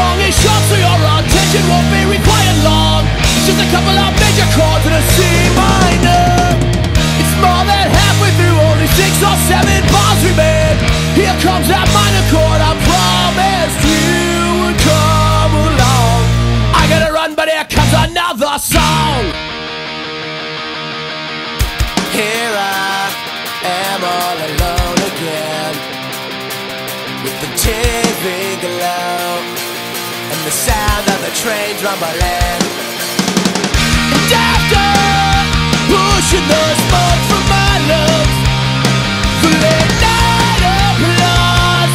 song is short, so your attention won't be required long. It's just a couple of major chords in a C minor. It's more than halfway through, only 6 or 7 bars remain. Here comes that minor chord, I promised you would come along. I gotta run, but here comes another song. Here I am all alone again, with the TV glow and the sound of the train rumbling, and after pushing the smoke from my lungs, the late night applause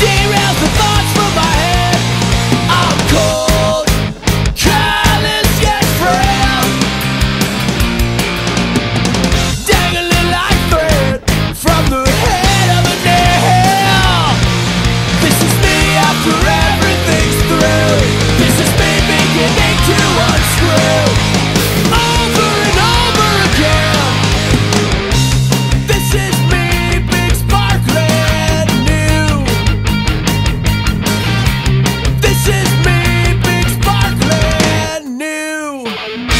derails the thoughts from my head. I'm cold, callous yet frail, dangling like thread from the head of a nail. This is me after everything's through. This is me beginning to unscrew. Over and over again. This is me, big sparkling new. This is me, big sparkling new. If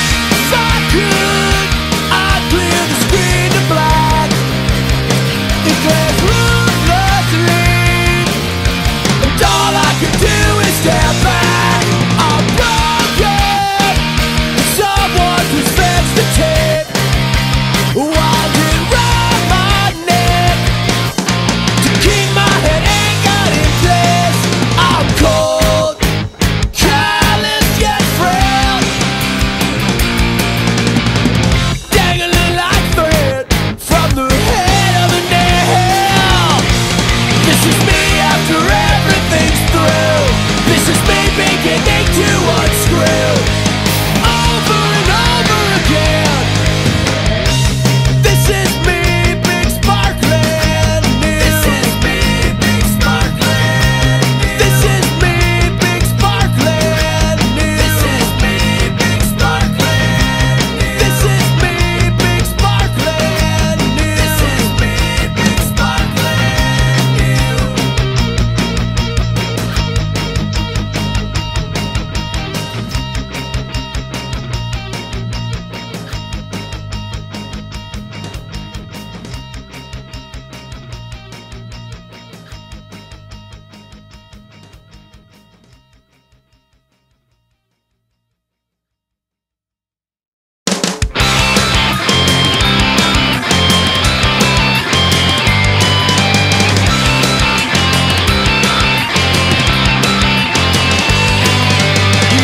I could, I'd clear the screen to black, declare ruthlessly, and all I could do is step back. I'm broken, and someone who's fetched the tape wound it round my neck to keep my head anchored in place. I'm cold, callous yet frail, dangling like thread from the head of a nail. This is me after everything's through. This is me beginning to unscrew. Over and over again. This is me, big sparkling new. This is me, big sparkling new. This is me, big sparkling new. This is me, big sparkling new. This is me, big sparkling new. This is me, big sparkling new.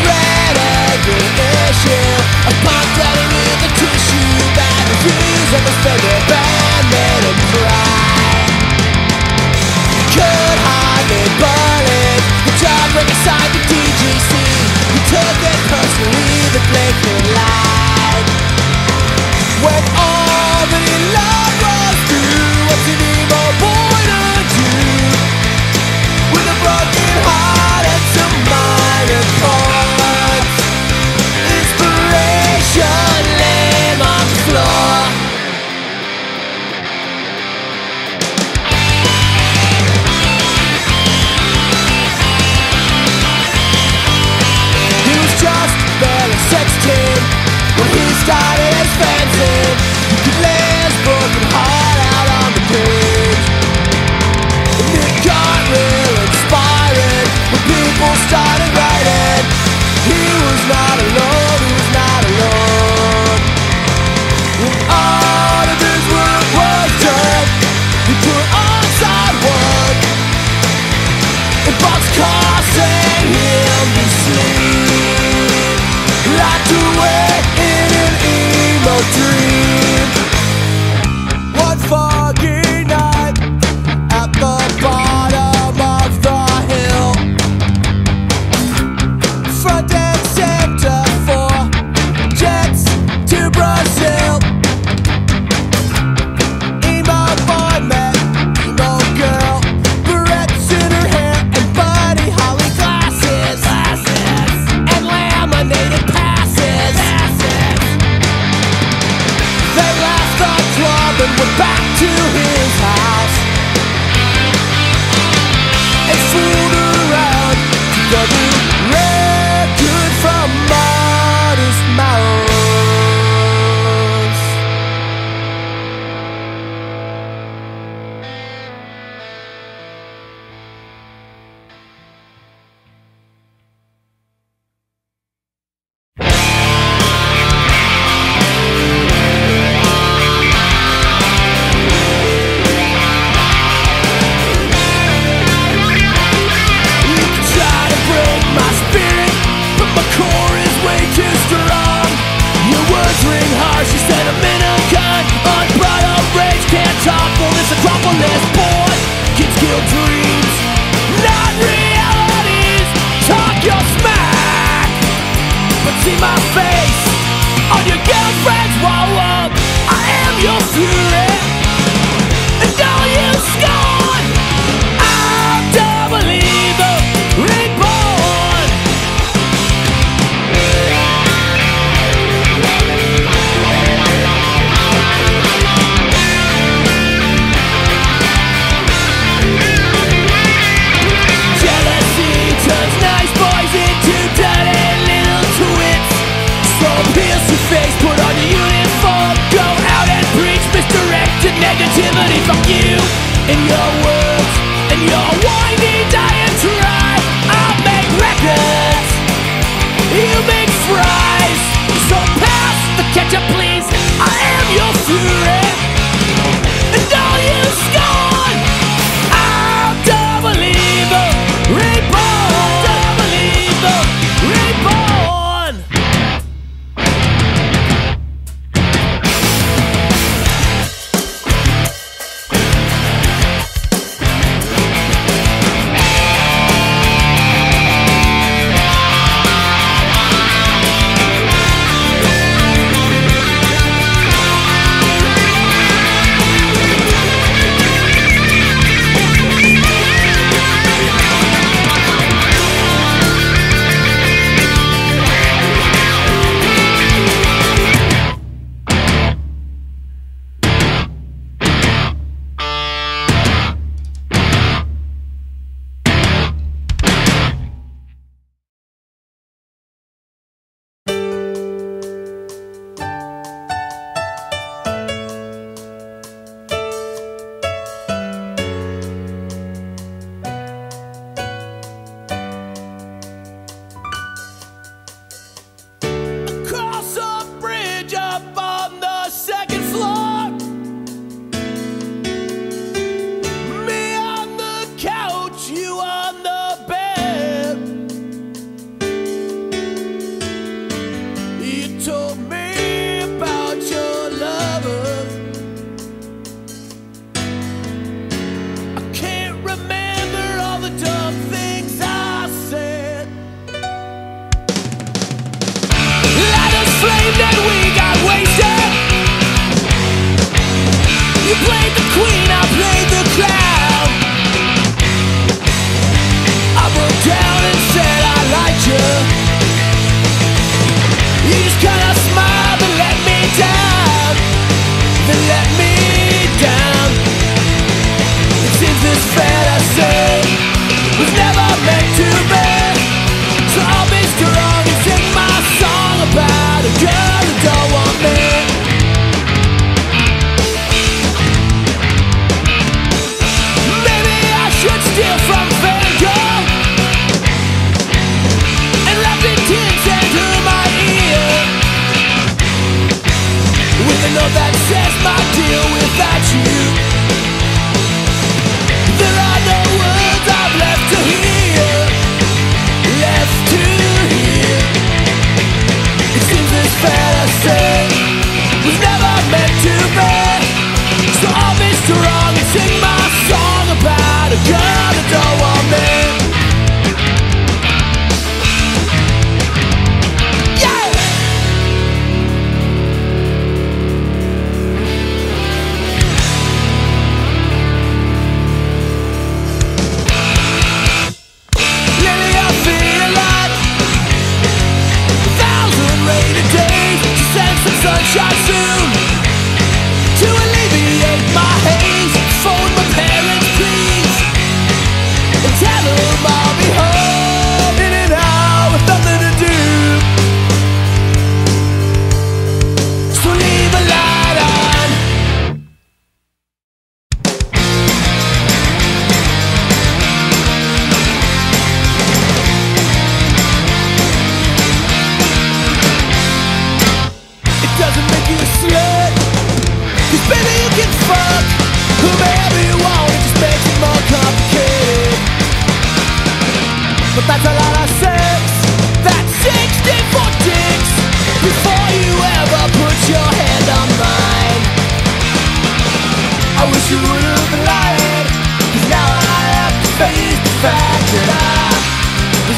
Red anger issue, a punk daddy with a tissue that reviews of a figure banded in pride. Could hardly believe the job ring aside the DGC. He took it personally, the blinking light. When all that he loved was through, what's an evil boy to do? With a broken heart and some minor chords, inspiration lame on the floor. He was just barely 16 when he started his fanzine. He could lay his broken heart out on the page, and it got real inspiring when people started writing. He was not alone, he was not alone. When all of his work was done, he put on side work, and boxcar sang him to sleep, locked away in an emo dream. One foggy night at the bottom of the hill, front and center for jets to Brazil. Emo boy met emo girl, barrettes in her hair and buddy holly glasses, and see my face on your girlfriend's wall up. I am your fury, and all you scorn, I'm double evil reborn. Jealousy turns nice boys into dirty little twits. So pierce your face, put on your uniform, go out and preach misdirected negativity. Fuck you and your words and your whiny diatribe. I'll make records, you make fries, so pass the ketchup please. I am your fury, and all you scorn, I'm double evil reborn. Double evil reborn.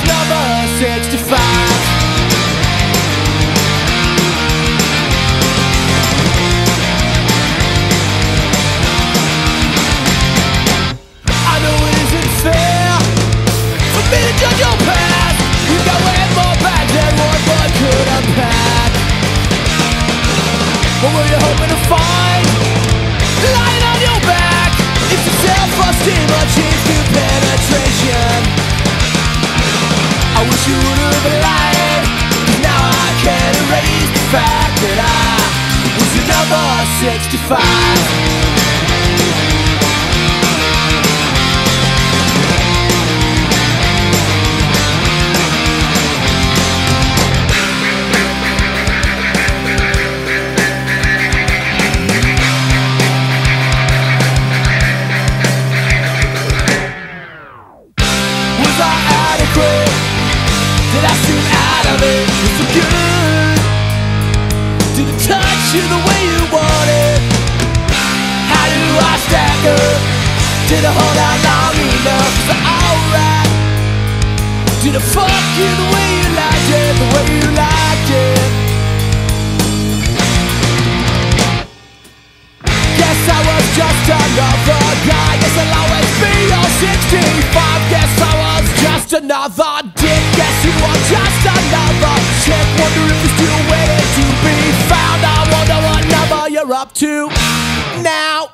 Number 65 65. Did I hold out long enough? Is it alright? Did I fuck you the way you liked it? The way you liked it. Guess I was just another guy. Guess I'll always be your 65. Guess I was just another dick. Guess you are just another chick. Wonder if you're still waiting to be found. I wonder what number you're up to now.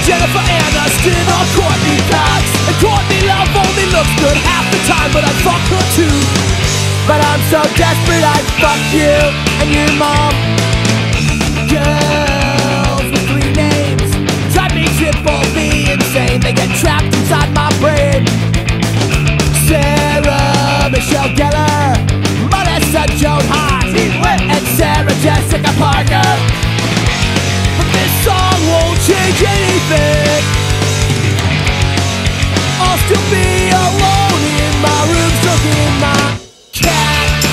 Jennifer Aniston or Courtney Cox, and Courtney Love only looks good half the time, but I fuck her too. But I'm so desperate I'd fuck you and your mom. Girls with three names drive me triple B insane. They get trapped inside my brain. Sarah Michelle Gellar, Marissa Joan Hart, and Sarah Jessica Parker. But this song won't change anything. I'll still be alone in my room, stuck in my cat.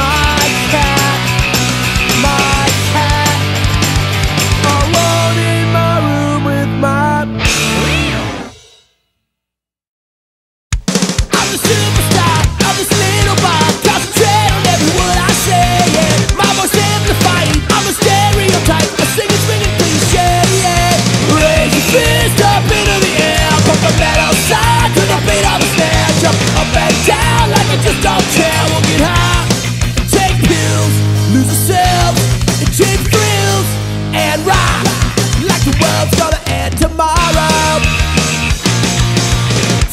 My cat, my cat. Alone in my room with my... I'm the superstar of this little bar. Concentrate on every word I say, yeah. My voice amplified, I'm a stereotype. I sing and swing and cliche, yeah. Raise your fist up into the air, pump the metal side to the beat of the snare. Jump up and down like I just don't care. We'll get high, take pills, lose ourselves, and change thrills, and rock like the world's gonna end tomorrow.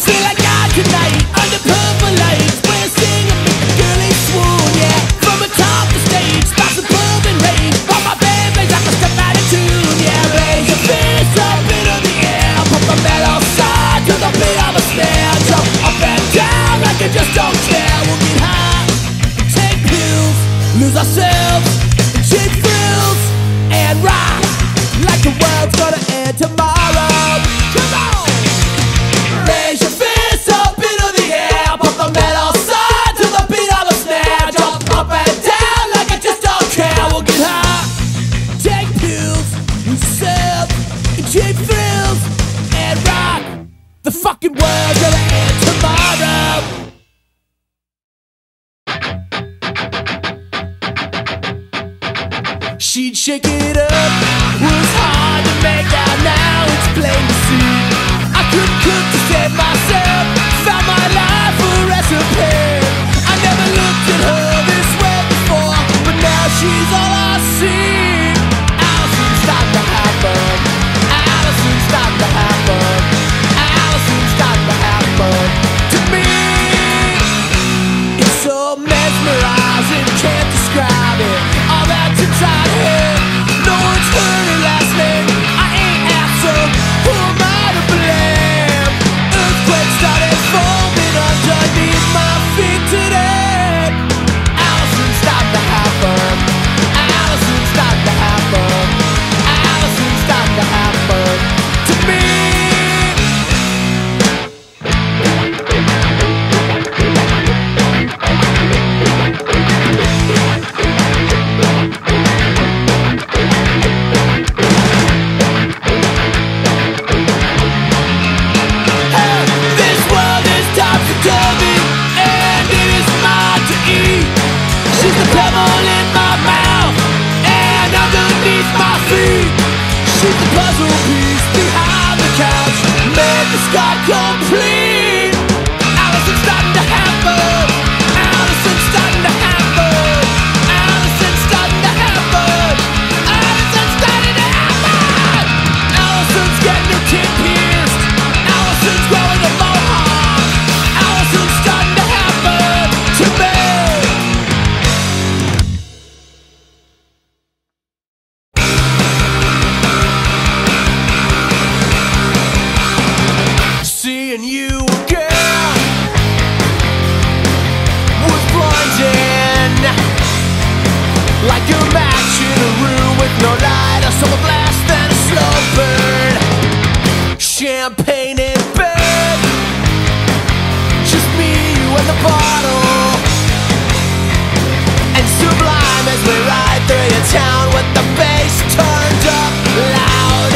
Feel like God tonight under purple lights. We're singing girly swoon, yeah. From the top of the stage, spots the pub and rage. Pop my band plays like a step out of tune, yeah. Raise your fist up into the air, pump the metal side to the beat of a snare. Jump up and down like you just don't care. We'll get high, take pills, lose ourselves, and cheap thrills, and rock like the world's gonna end tomorrow. Come on! Raise your fist up into the air, pump the metal side to the beat of the snare. Jump up and down like I just don't care. We'll get high, take pills, lose yourself, and cheap thrills, and rock. The fucking world's gonna end tomorrow. She'd shake it up, was hard to make out, now it's plain to see. I couldn't cook to save myself, found my life a recipe. I never looked at her this way before, but now she's all I see. Allison, stop the happen. Allison, stop the happen. Allison, stop the happen. To me, it's so mesmerizing, can't describe it. All that's inside her, no one's heard her last name. I ain't asked her, who am I to blame? Earthquake started foaming underneath my feet today. Allison, stop the happen. Allison, stop the happen. Allison, stop the happen. To me, this world is times to dummy, and it is mine to eat. She's the pebble in my mouth, and underneath my feet. She's the puzzle piece behind the couch, made the sky complete. Allison's starting to happen. Allison's starting to happen. Allison's starting to happen. Allison's starting to happen. Allison's getting her kid pierced. Allison's growing a mohawk. Allison's starting to happen to me. Seeing you again was blinding, like a match in a room with no light. I saw a blast and a slow burn. Champagne in bed, just me, you, and the bottle. And sublime as we ride through the town with the bass turned up loud.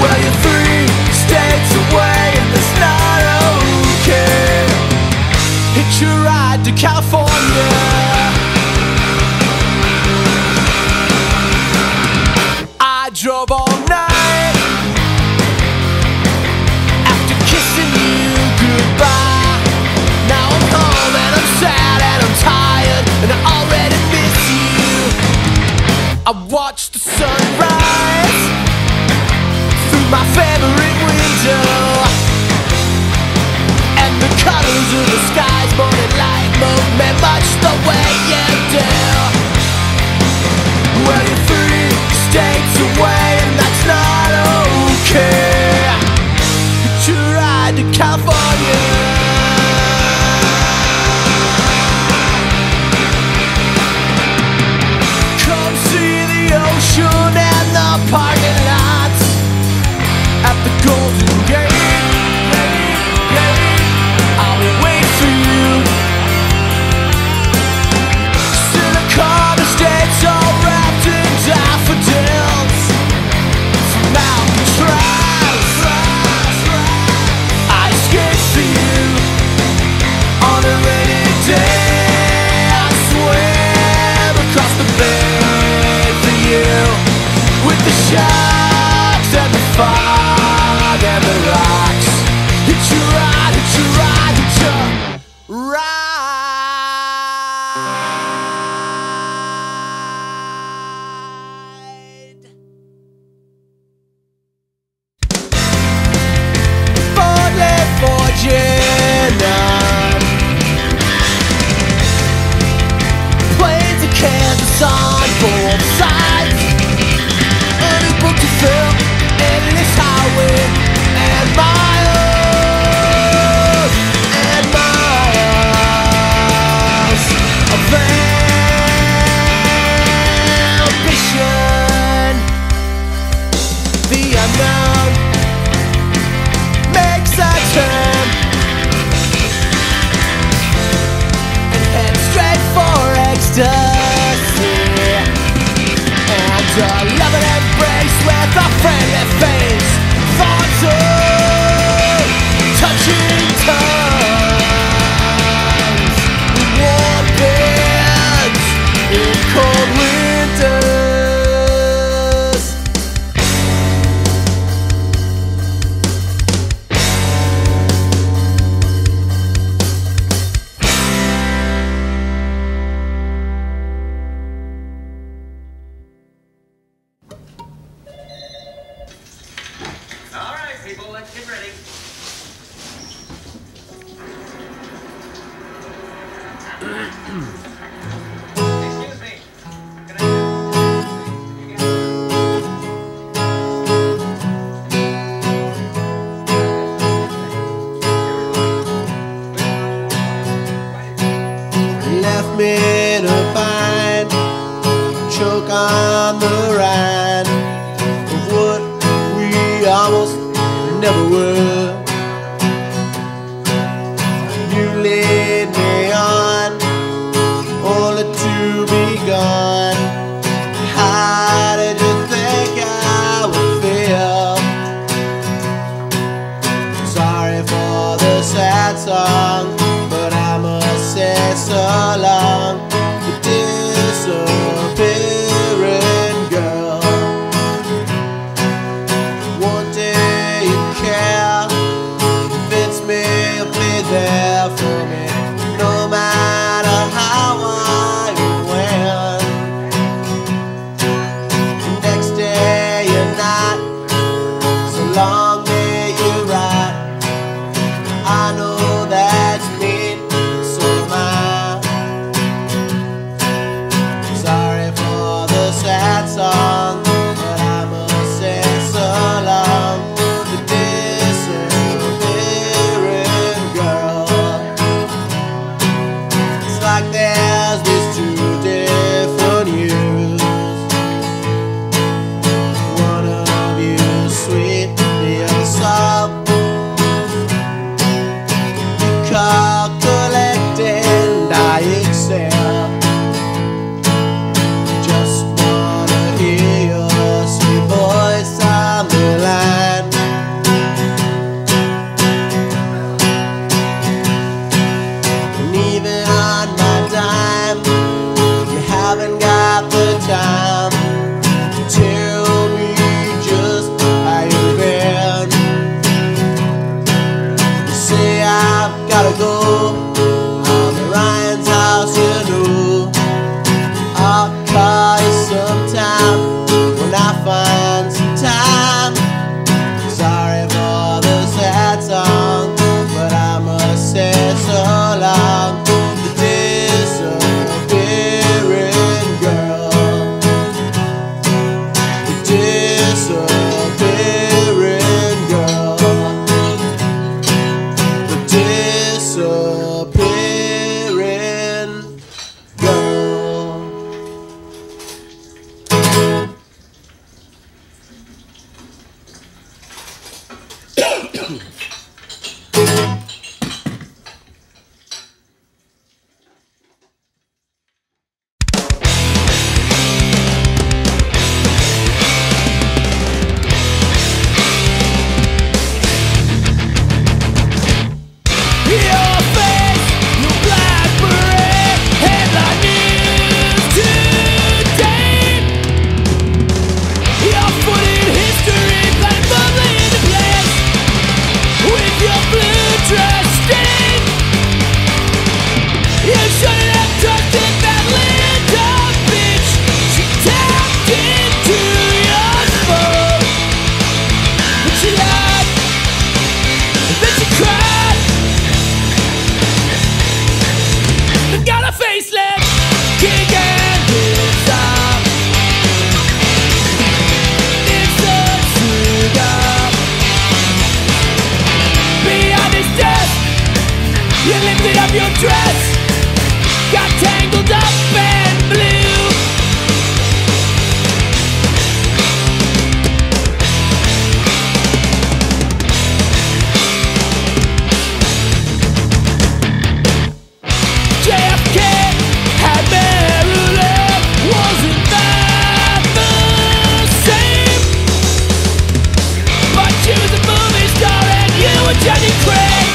Well, you're 3 states away and it's not okay. Hitch your ride to California. I drove all night after kissing you goodbye. Now I'm home and I'm sad and I'm tired and I already miss you. I watched the sunrise through my favorite window. into the skies, morning light, movement, much the way you do. Well, you're 3 states away, and that's not okay. It's your ride to California. Come see the ocean and the parking lots at the Golden Gate. Disappearing girl. your dress got tangled up and blue. JFK had married up, wasn't that the same? But she was a movie star and you were Jenny Craig,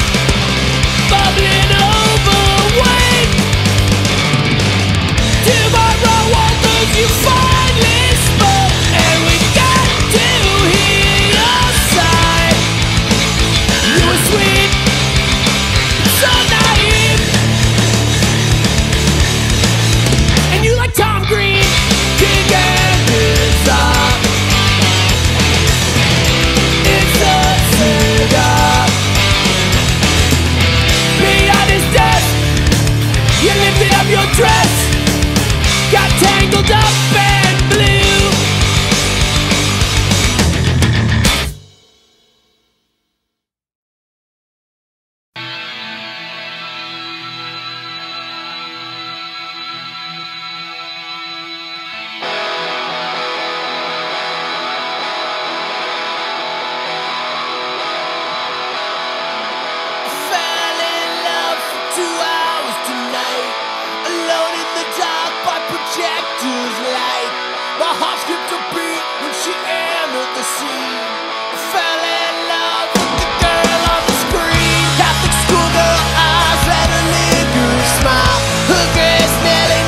bubbling overweight. Tomorrow won't lose you finally spoke, and we got to hear your side. You were sweet, so naive, and you like Tom Green, King and his song. It's a cigar. You lifted up your dress, got tangled up and blue. When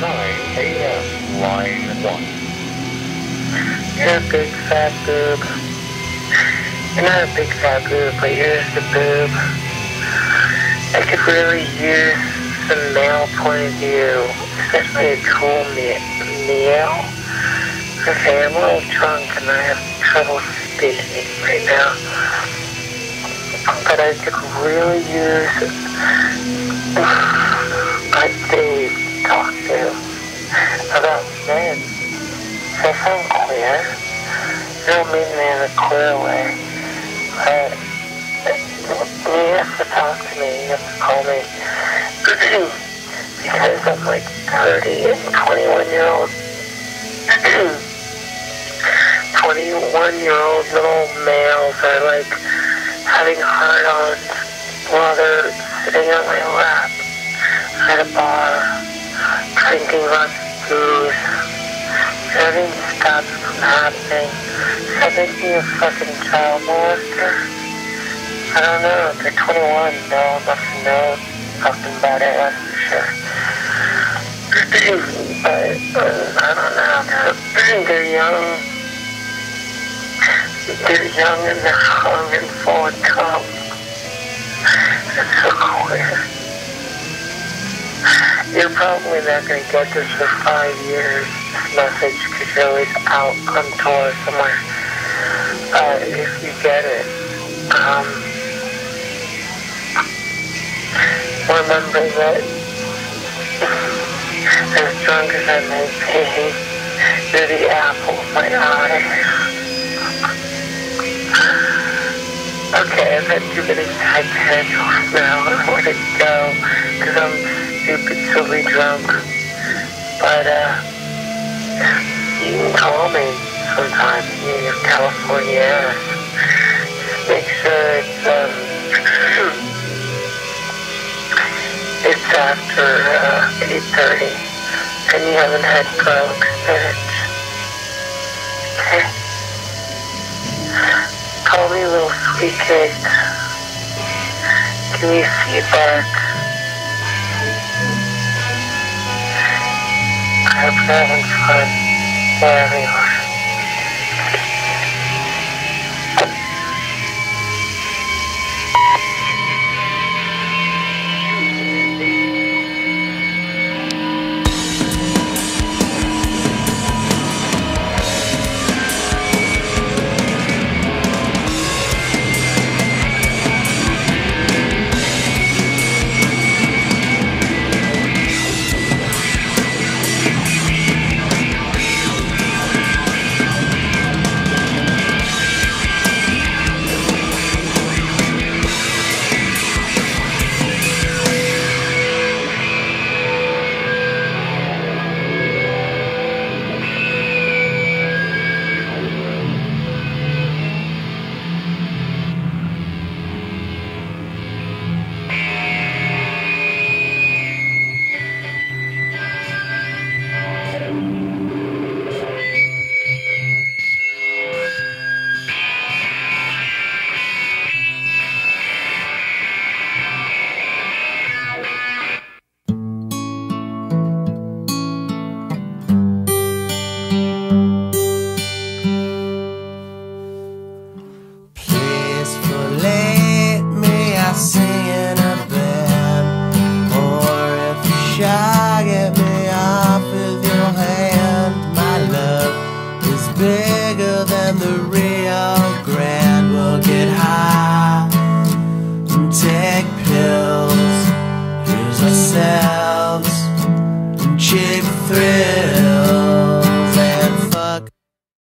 9 AM, line 1. You're a big fat boob. You're not a big fat boob, but you're just a boob. I could really use some male point of view, especially a cool male. Okay, I'm a little drunk and I have trouble speaking right now. But I could really use my Dave talk to about men. They sound queer. I don't mean in a queer way, but you have to talk to me, you have to call me, because I'm like 30 and 21-year-old 21-year-old little males are like having hard-ons while they're sitting on my lap at a bar, drinking lots of booze. Everything stops from happening. So they see a fucking child molester. I don't know. They're 21. No one must know something about it, that's for sure. But I don't know. They're young. They're young and they're hungry for a cup. It's so queer. You're probably not going to get this for 5 years, this message, because you're always out on tour somewhere. If you get it, remember that as drunk as I may be, you're the apple of my eye. Okay, I've had too many side tangents now, I want to go, because I'm stupid, silly drunk, but you can call me sometime in your California ass. Just make sure it's after 8:30 and you haven't had drunk spirits. Okay? Call me a little sweet cake. Give me feedback. I hope you're having fun wherever you are. Pills, use ourselves, and cheap thrills.